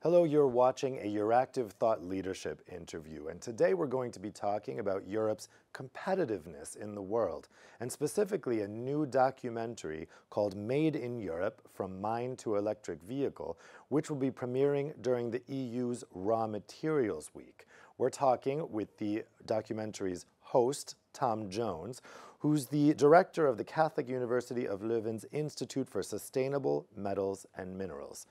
Hello, you're watching a Euractiv Thought Leadership interview, and today we're going to be talking about Europe's competitiveness in the world, and specifically a new documentary called Made in Europe, From Mine to Electric Vehicle, which will be premiering during the EU's Raw Materials Week. We're talking with the documentary's host, Tom Jones, who's the director of the Catholic University of Leuven's Institute for Sustainable Metals and Minerals.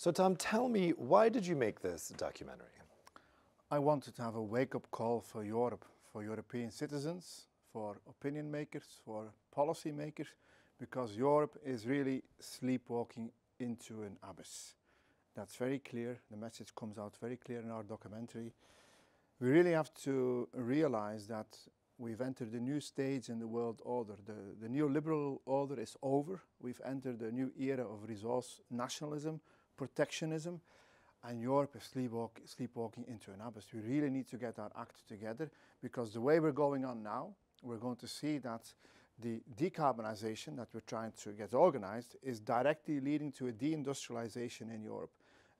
So Tom, tell me, why did you make this documentary? I wanted to have a wake-up call for Europe, for European citizens, for opinion makers, for policy makers, because Europe is really sleepwalking into an abyss. That's very clear. The message comes out very clear in our documentary. We really have to realize that we've entered a new stage in the world order. The neoliberal order is over. We've entered a new era of resource nationalism, protectionism, and Europe is sleepwalking into an abyss. We really need to get our act together, because the way we're going on now, we're going to see that the decarbonization that we're trying to get organized is directly leading to a deindustrialization in Europe.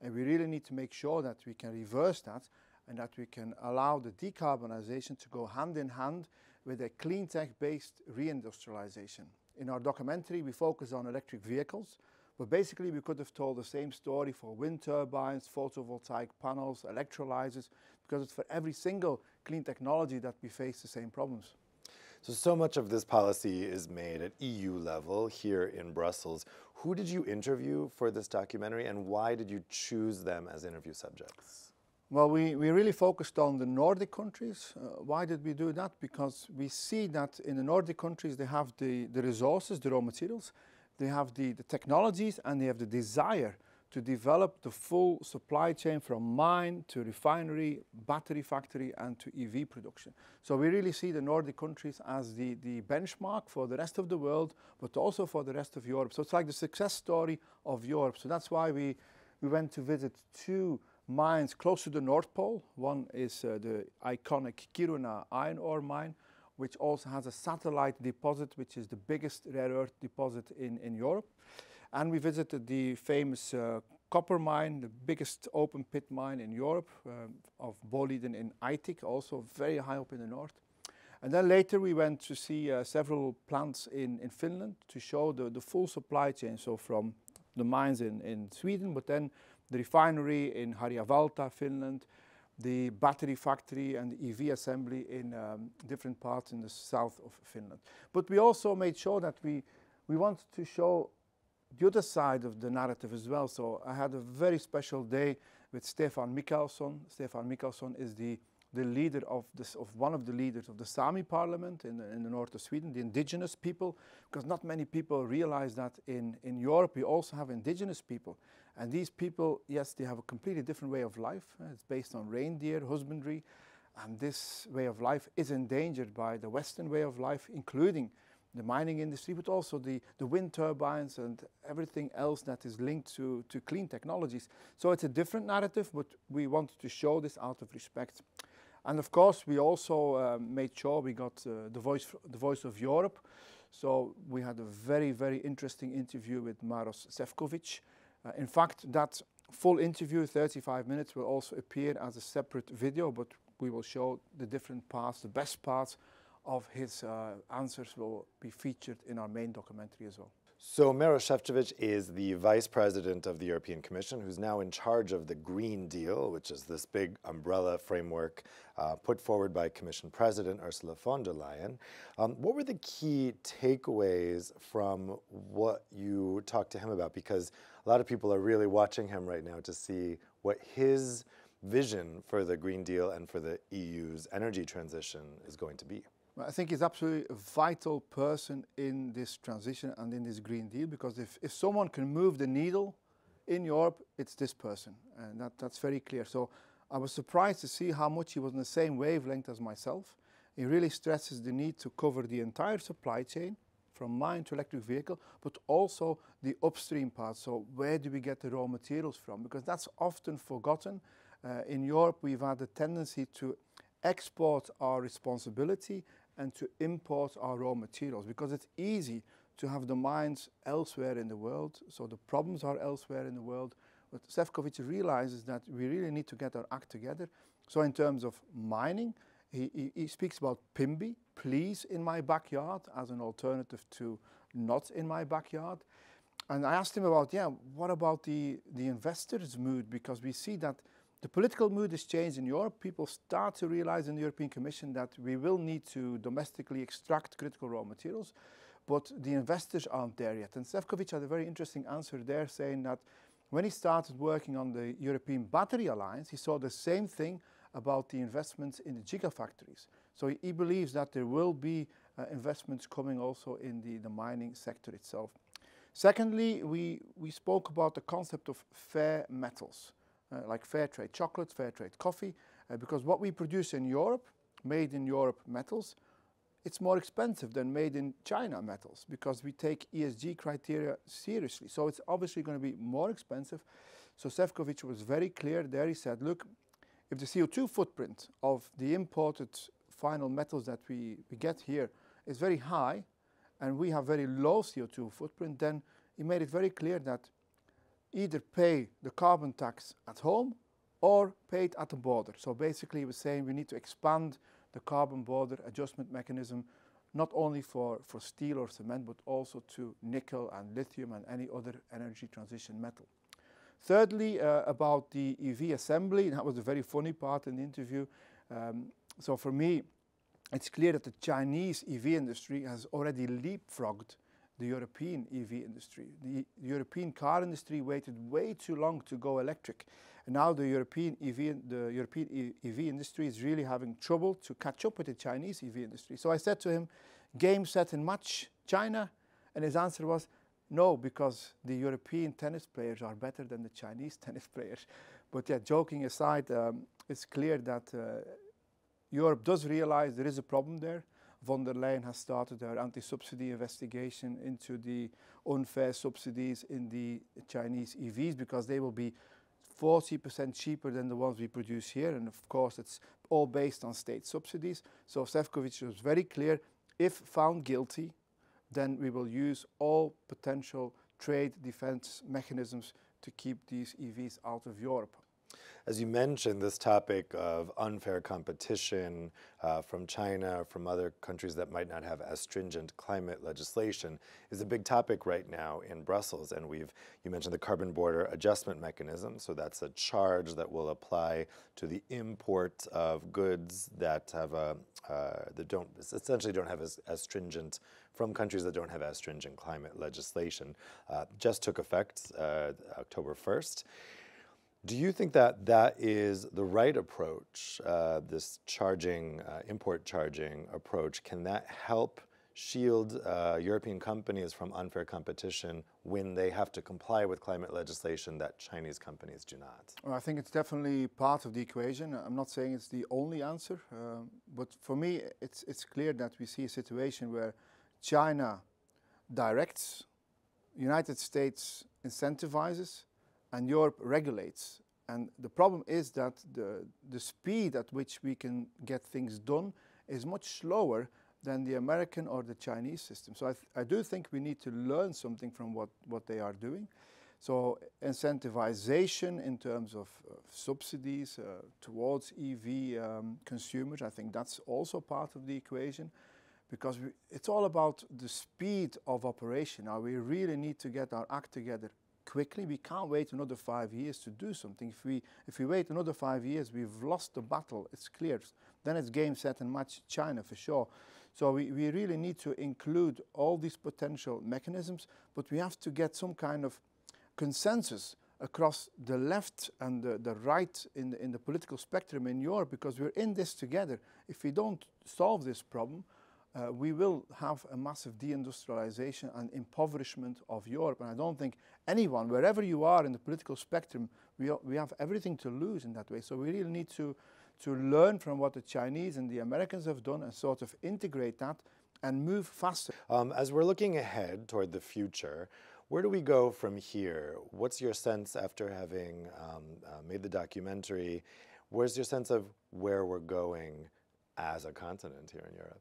And we really need to make sure that we can reverse that, and that we can allow the decarbonization to go hand in hand with a clean tech-based reindustrialization. In our documentary, we focus on electric vehicles, but basically we could have told the same story for wind turbines, photovoltaic panels, electrolyzers, because it's for every single clean technology that we face the same problems. So much of this policy is made at EU level here in Brussels. Who did you interview for this documentary, and why did you choose them as interview subjects? Well, we really focused on the Nordic countries. Why did we do that? Because we see that in the Nordic countries they have the resources, the raw materials, they have the technologies, and they have the desire to develop the full supply chain from mine to refinery, battery factory, and to EV production. So we really see the Nordic countries as the benchmark for the rest of the world, but also for the rest of Europe. So it's like the success story of Europe. So that's why we went to visit two mines close to the North Pole. One is the iconic Kiruna iron ore mine, which also has a satellite deposit, which is the biggest rare earth deposit in Europe. And we visited the famous copper mine, the biggest open pit mine in Europe, of Boliden in Aitik, also very high up in the north. And then later we went to see several plants in Finland to show the full supply chain. So from the mines in Sweden, but then the refinery in Harjavalta, Finland, the battery factory and the EV assembly in different parts in the south of Finland. But we also made sure that we wanted to show the other side of the narrative as well. So I had a very special day with Stefan Mikkelsen. Stefan Mikkelsen is the leader of one of the leaders of the Sami Parliament in the north of Sweden, the indigenous people, because not many people realize that in Europe we also have indigenous people. And these people, yes, they have a completely different way of life. It's based on reindeer, husbandry, and this way of life is endangered by the Western way of life, including the mining industry, but also the wind turbines and everything else that is linked to clean technologies. So it's a different narrative, but we wanted to show this out of respect. And of course, we also made sure we got the voice of Europe. So we had a very, very interesting interview with Maros Sefcovic. In fact, that full interview, 35 minutes, will also appear as a separate video, but we will show the different parts, the best parts of his answers will be featured in our main documentary as well. So Maros Sefcovic is the Vice President of the European Commission, who's now in charge of the Green Deal, which is this big umbrella framework put forward by Commission President Ursula von der Leyen. What were the key takeaways from what you talked to him about? Because a lot of people are really watching him right now to see what his vision for the Green Deal and for the EU's energy transition is going to be. I think he's absolutely a vital person in this transition and in this Green Deal, because if someone can move the needle in Europe, it's this person, and that's very clear. So I was surprised to see how much he was on the same wavelength as myself. He really stresses the need to cover the entire supply chain, from mine to electric vehicle, but also the upstream part. So where do we get the raw materials from? Because that's often forgotten. In Europe, we've had a tendency to export our responsibility and to import our raw materials, because it's easy to have the mines elsewhere in the world, so the problems are elsewhere in the world. But Sefcovic realizes that we really need to get our act together. So in terms of mining, he speaks about PIMBY, please in my backyard, as an alternative to not in my backyard. And I asked him about, yeah, what about the investors' mood? Because we see that the political mood is changed in Europe. People start to realize in the European Commission that we will need to domestically extract critical raw materials, but the investors aren't there yet. And Sefcovic had a very interesting answer there, saying that when he started working on the European Battery Alliance, he saw the same thing about the investments in the gigafactories. So he believes that there will be investments coming also in the mining sector itself. Secondly, we spoke about the concept of fair metals, like fair trade chocolate, fair trade coffee, because what we produce in Europe, made in Europe metals, it's more expensive than made in China metals because we take ESG criteria seriously. So it's obviously going to be more expensive. So Sefcovic was very clear there. He said, look, if the CO2 footprint of the imported final metals that we get here is very high and we have very low CO2 footprint, then he made it very clear that either pay the carbon tax at home or pay it at the border. So basically he was saying we need to expand the carbon border adjustment mechanism, not only for steel or cement, but also to nickel and lithium and any other energy transition metal. Thirdly, about the EV assembly, that was the very funny part in the interview. So for me, it's clear that the Chinese EV industry has already leapfrogged the European EV industry. The European car industry waited way too long to go electric. And now the European EV industry is really having trouble to catch up with the Chinese EV industry. So I said to him, game, set and match, China. And his answer was, no, because the European tennis players are better than the Chinese tennis players. But yeah, joking aside, it's clear that Europe does realize there is a problem there. Von der Leyen has started her anti-subsidy investigation into the unfair subsidies in the Chinese EVs because they will be 40% cheaper than the ones we produce here. And of course, it's all based on state subsidies. So Sefcovic was very clear, if found guilty, then we will use all potential trade defense mechanisms to keep these EVs out of Europe. As you mentioned, this topic of unfair competition from China, from other countries that might not have as stringent climate legislation is a big topic right now in Brussels. And you mentioned the carbon border adjustment mechanism. So that's a charge that will apply to the import of goods that have from countries that don't have as stringent climate legislation. Just took effect October 1st. Do you think that that is the right approach, this charging, import charging approach? Can that help shield European companies from unfair competition when they have to comply with climate legislation that Chinese companies do not? Well, I think it's definitely part of the equation. I'm not saying it's the only answer, but for me it's clear that we see a situation where China directs, United States incentivizes, and Europe regulates. And the problem is that the speed at which we can get things done is much slower than the American or the Chinese system. So I do think we need to learn something from what they are doing. So incentivization in terms of subsidies towards EV consumers, I think that's also part of the equation. Because it's all about the speed of operation. Now we really need to get our act together quickly. We can't wait another 5 years to do something. If we wait another 5 years, we've lost the battle. It's clear. Then it's game, set and match China for sure. So we really need to include all these potential mechanisms, but we have to get some kind of consensus across the left and the right in the political spectrum in Europe, because we're in this together. If we don't solve this problem, we will have a massive deindustrialization and impoverishment of Europe. And I don't think anyone, wherever you are in the political spectrum, we have everything to lose in that way. So we really need to learn from what the Chinese and the Americans have done and sort of integrate that and move faster. As we're looking ahead toward the future, where do we go from here? What's your sense after having made the documentary? Where's your sense of where we're going as a continent here in Europe?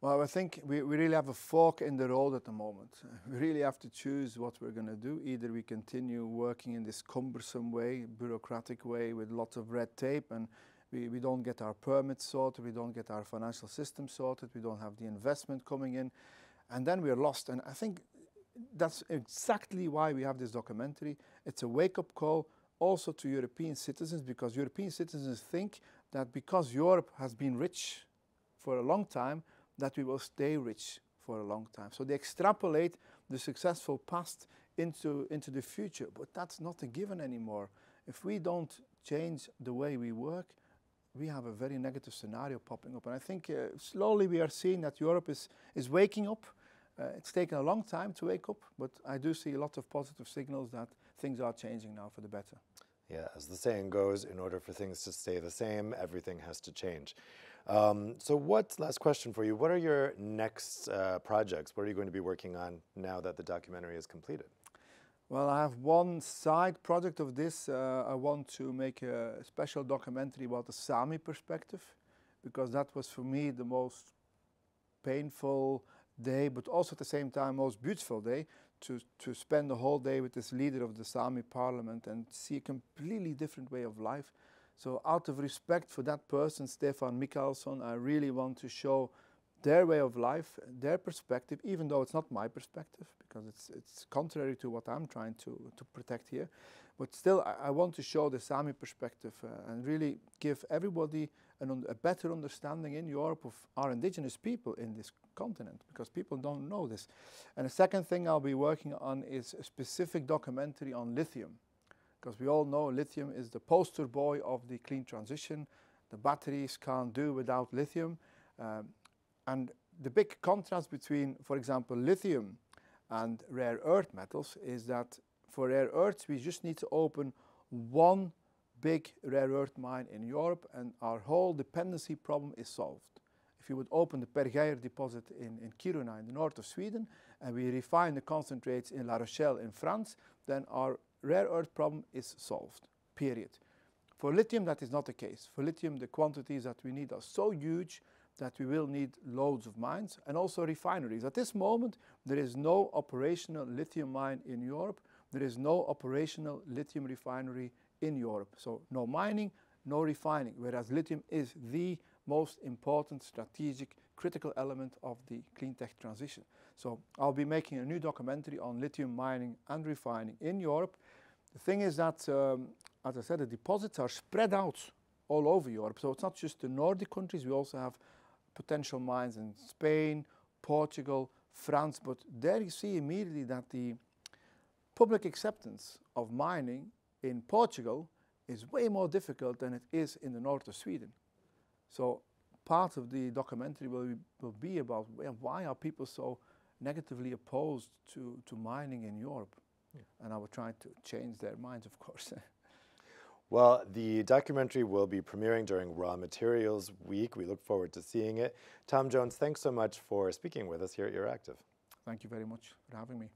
Well, I think we really have a fork in the road at the moment. We really have to choose what we're going to do. Either we continue working in this cumbersome way, bureaucratic way with lots of red tape, and we don't get our permits sorted, we don't get our financial system sorted, we don't have the investment coming in, and then we're lost. And I think that's exactly why we have this documentary. It's a wake-up call also to European citizens, because European citizens think that because Europe has been rich for a long time, that we will stay rich for a long time. So they extrapolate the successful past into the future, but that's not a given anymore. If we don't change the way we work, we have a very negative scenario popping up. And I think slowly we are seeing that Europe is waking up. It's taken a long time to wake up, but I do see a lot of positive signals that things are changing now for the better. Yeah, as the saying goes, in order for things to stay the same, everything has to change. So last question for you, what are your next projects? What are you going to be working on now that the documentary is completed? Well, I have one side project of this. I want to make a special documentary about the Sami perspective, because that was for me the most painful day, but also at the same time most beautiful day, to spend the whole day with this leader of the Sami Parliament and see a completely different way of life. So out of respect for that person, Stefan Mikkelsen, I really want to show their way of life, their perspective, even though it's not my perspective, because it's contrary to what I'm trying to protect here. But still, I want to show the Sami perspective and really give everybody a better understanding in Europe of our indigenous people in this continent, because people don't know this. And the second thing I'll be working on is a specific documentary on lithium, because we all know lithium is the poster boy of the clean transition. The batteries can't do without lithium. And the big contrast between, for example, lithium and rare earth metals is that for rare earths, we just need to open one big rare earth mine in Europe and our whole dependency problem is solved. If you would open the Pergeir deposit in Kiruna in the north of Sweden and we refine the concentrates in La Rochelle in France, then our rare earth problem is solved, period. For lithium, that is not the case. For lithium, the quantities that we need are so huge that we will need loads of mines and also refineries. At this moment, there is no operational lithium mine in Europe. There is no operational lithium refinery in Europe. So no mining, no refining, whereas lithium is the most important strategic critical element of the clean tech transition. So I'll be making a new documentary on lithium mining and refining in Europe. The thing is that, as I said, the deposits are spread out all over Europe. So it's not just the Nordic countries, we also have potential mines in Spain, Portugal, France, but there you see immediately that the public acceptance of mining in Portugal is way more difficult than it is in the north of Sweden. So part of the documentary will be about why are people so negatively opposed to mining in Europe. Yeah. And I will try to change their minds, of course. Well, the documentary will be premiering during Raw Materials Week. We look forward to seeing it. Tom Jones, thanks so much for speaking with us here at Euractiv. Thank you very much for having me.